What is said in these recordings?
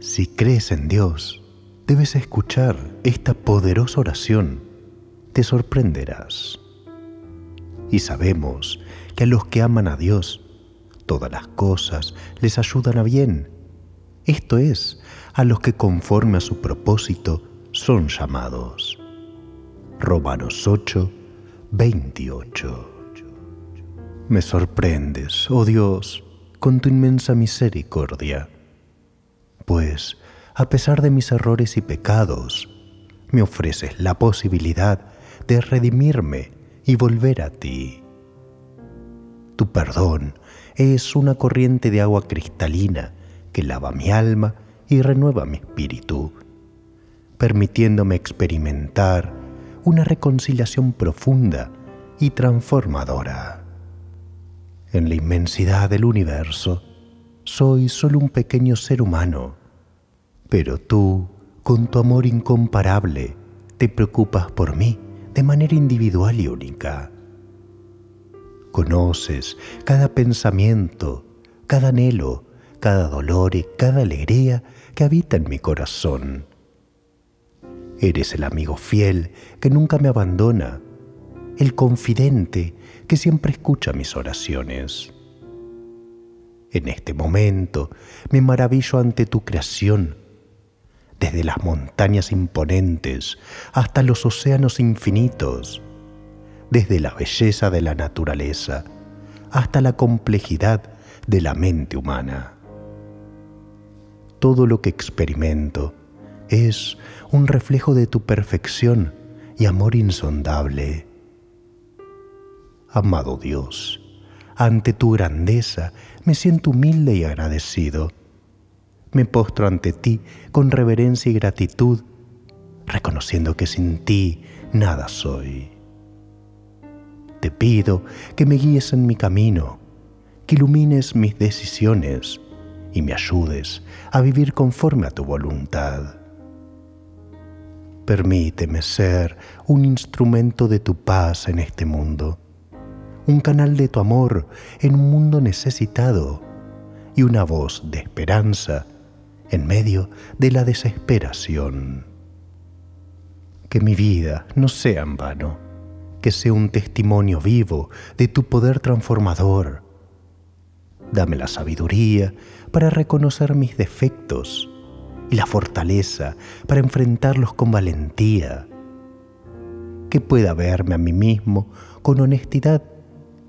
Si crees en Dios, debes escuchar esta poderosa oración. Te sorprenderás. Y sabemos que a los que aman a Dios, todas las cosas les ayudan a bien. Esto es, a los que conforme a su propósito son llamados. Romanos 8, 28. Me sorprendes, oh Dios, con tu inmensa misericordia. Pues, a pesar de mis errores y pecados, me ofreces la posibilidad de redimirme y volver a ti. Tu perdón es una corriente de agua cristalina que lava mi alma y renueva mi espíritu, permitiéndome experimentar una reconciliación profunda y transformadora. En la inmensidad del universo, soy solo un pequeño ser humano, pero tú, con tu amor incomparable, te preocupas por mí de manera individual y única. Conoces cada pensamiento, cada anhelo, cada dolor y cada alegría que habita en mi corazón. Eres el amigo fiel que nunca me abandona, el confidente que siempre escucha mis oraciones. En este momento me maravillo ante tu creación, desde las montañas imponentes hasta los océanos infinitos, desde la belleza de la naturaleza hasta la complejidad de la mente humana. Todo lo que experimento es un reflejo de tu perfección y amor insondable. Amado Dios, ante tu grandeza me siento humilde y agradecido. Me postro ante ti con reverencia y gratitud, reconociendo que sin ti nada soy. Te pido que me guíes en mi camino, que ilumines mis decisiones y me ayudes a vivir conforme a tu voluntad. Permíteme ser un instrumento de tu paz en este mundo, un canal de tu amor en un mundo necesitado y una voz de esperanza en medio de la desesperación. Que mi vida no sea en vano, que sea un testimonio vivo de tu poder transformador. Dame la sabiduría para reconocer mis defectos y la fortaleza para enfrentarlos con valentía. Que pueda verme a mí mismo con honestidad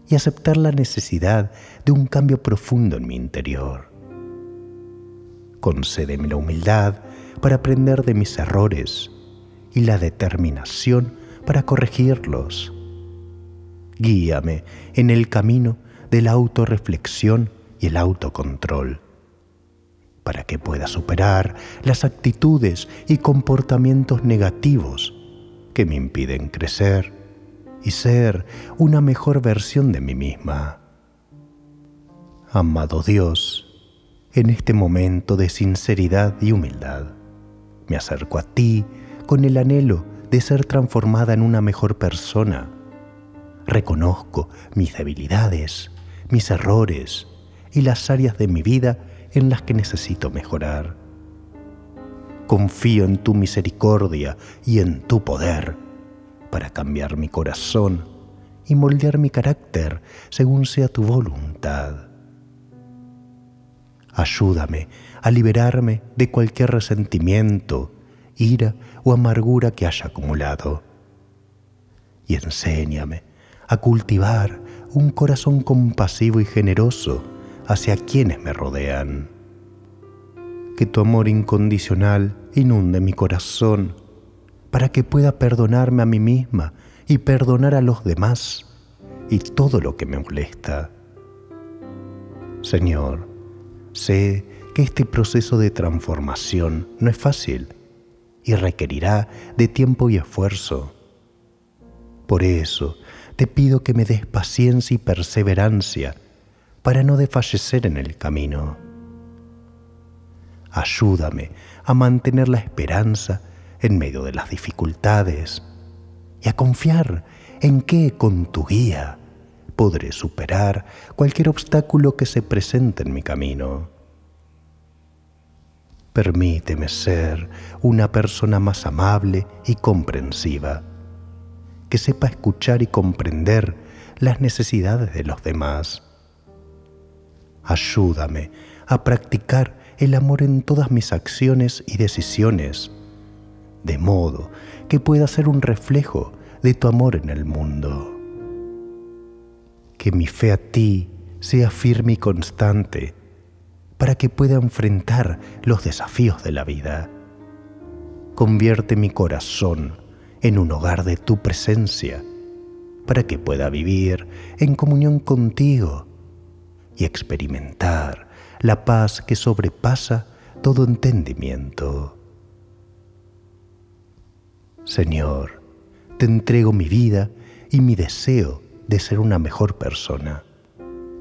y aceptar la necesidad de un cambio profundo en mi interior. Concédeme la humildad para aprender de mis errores y la determinación para corregirlos. Guíame en el camino de la autorreflexión y el autocontrol, para que pueda superar las actitudes y comportamientos negativos que me impiden crecer y ser una mejor versión de mí misma. Amado Dios, en este momento de sinceridad y humildad, me acerco a ti con el anhelo de ser transformada en una mejor persona. Reconozco mis debilidades, mis errores y las áreas de mi vida en las que necesito mejorar. Confío en tu misericordia y en tu poder para cambiar mi corazón y moldear mi carácter según sea tu voluntad. Ayúdame a liberarme de cualquier resentimiento, ira o amargura que haya acumulado. Y enséñame a cultivar un corazón compasivo y generoso hacia quienes me rodean. Que tu amor incondicional inunde mi corazón para que pueda perdonarme a mí misma y perdonar a los demás y todo lo que me molesta. Señor, sé que este proceso de transformación no es fácil y requerirá de tiempo y esfuerzo. Por eso, te pido que me des paciencia y perseverancia para no desfallecer en el camino. Ayúdame a mantener la esperanza en medio de las dificultades y a confiar en que con tu guía podré superar cualquier obstáculo que se presente en mi camino. Permíteme ser una persona más amable y comprensiva, que sepa escuchar y comprender las necesidades de los demás. Ayúdame a practicar el amor en todas mis acciones y decisiones, de modo que pueda ser un reflejo de tu amor en el mundo. Que mi fe a ti sea firme y constante, para que pueda enfrentar los desafíos de la vida. Convierte mi corazón en un hogar de tu presencia, para que pueda vivir en comunión contigo y experimentar la paz que sobrepasa todo entendimiento. Señor, te entrego mi vida y mi deseo de ser una mejor persona.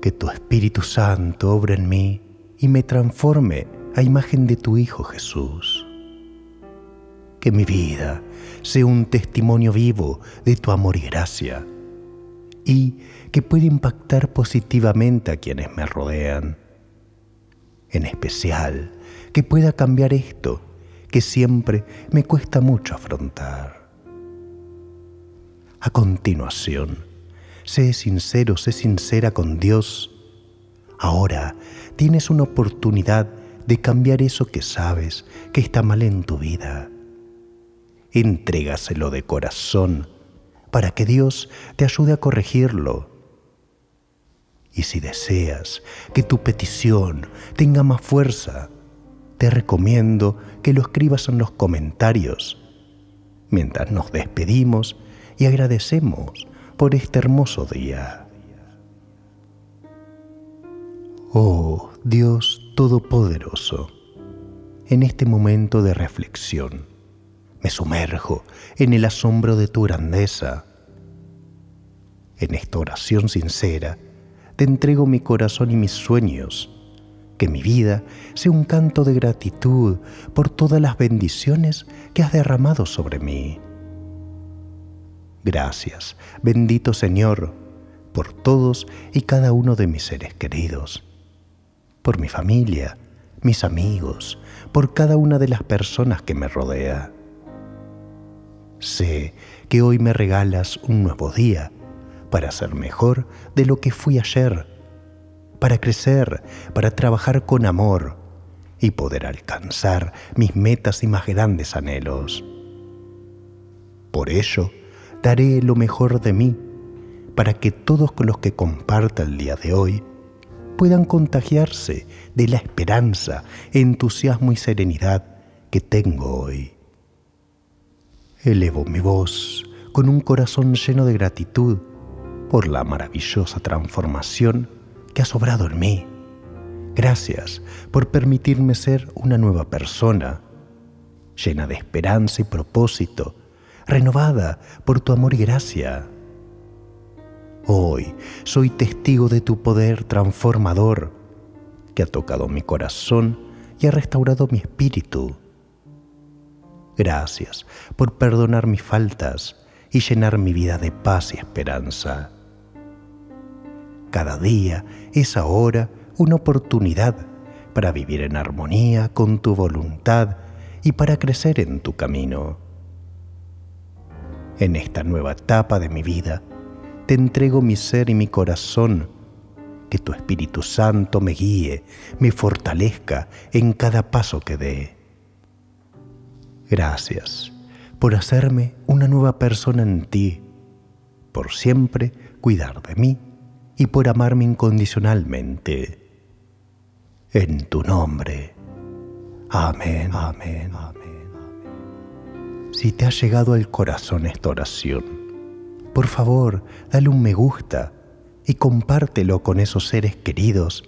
Que tu Espíritu Santo obre en mí y me transforme a imagen de tu Hijo Jesús. Que mi vida sea un testimonio vivo de tu amor y gracia, y que pueda impactar positivamente a quienes me rodean. En especial, que pueda cambiar esto que siempre me cuesta mucho afrontar. A continuación, sé sincero, sé sincera con Dios. Ahora tienes una oportunidad de cambiar eso que sabes que está mal en tu vida. Entrégaselo de corazón para que Dios te ayude a corregirlo. Y si deseas que tu petición tenga más fuerza, te recomiendo que lo escribas en los comentarios mientras nos despedimos y agradecemos por este hermoso día. Oh Dios Todopoderoso, en este momento de reflexión, me sumerjo en el asombro de tu grandeza. En esta oración sincera, te entrego mi corazón y mis sueños. Que mi vida sea un canto de gratitud por todas las bendiciones que has derramado sobre mí. Gracias, bendito Señor, por todos y cada uno de mis seres queridos, por mi familia, mis amigos, por cada una de las personas que me rodea. Sé que hoy me regalas un nuevo día para ser mejor de lo que fui ayer, para crecer, para trabajar con amor y poder alcanzar mis metas y más grandes anhelos. Por ello, daré lo mejor de mí para que todos los que comparta el día de hoy puedan contagiarse de la esperanza, entusiasmo y serenidad que tengo hoy. Elevo mi voz con un corazón lleno de gratitud por la maravillosa transformación que has obrado en mí. Gracias por permitirme ser una nueva persona, llena de esperanza y propósito, renovada por tu amor y gracia. Hoy soy testigo de tu poder transformador, que ha tocado mi corazón y ha restaurado mi espíritu. Gracias por perdonar mis faltas y llenar mi vida de paz y esperanza. Cada día es ahora una oportunidad para vivir en armonía con tu voluntad y para crecer en tu camino. En esta nueva etapa de mi vida, te entrego mi ser y mi corazón. Que tu Espíritu Santo me guíe, me fortalezca en cada paso que dé. Gracias por hacerme una nueva persona en ti, por siempre cuidar de mí y por amarme incondicionalmente. En tu nombre. Amén. Amén. Amén. Si te ha llegado al corazón esta oración, por favor, dale un me gusta y compártelo con esos seres queridos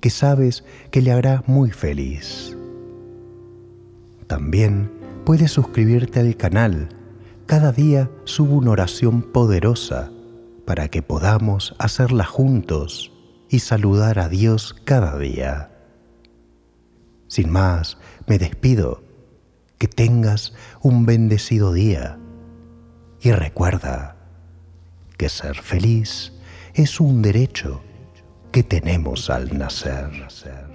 que sabes que le hará muy feliz. También puedes suscribirte al canal. Cada día subo una oración poderosa para que podamos hacerla juntos y saludar a Dios cada día. Sin más, me despido. Que tengas un bendecido día y recuerda que ser feliz es un derecho que tenemos al nacer.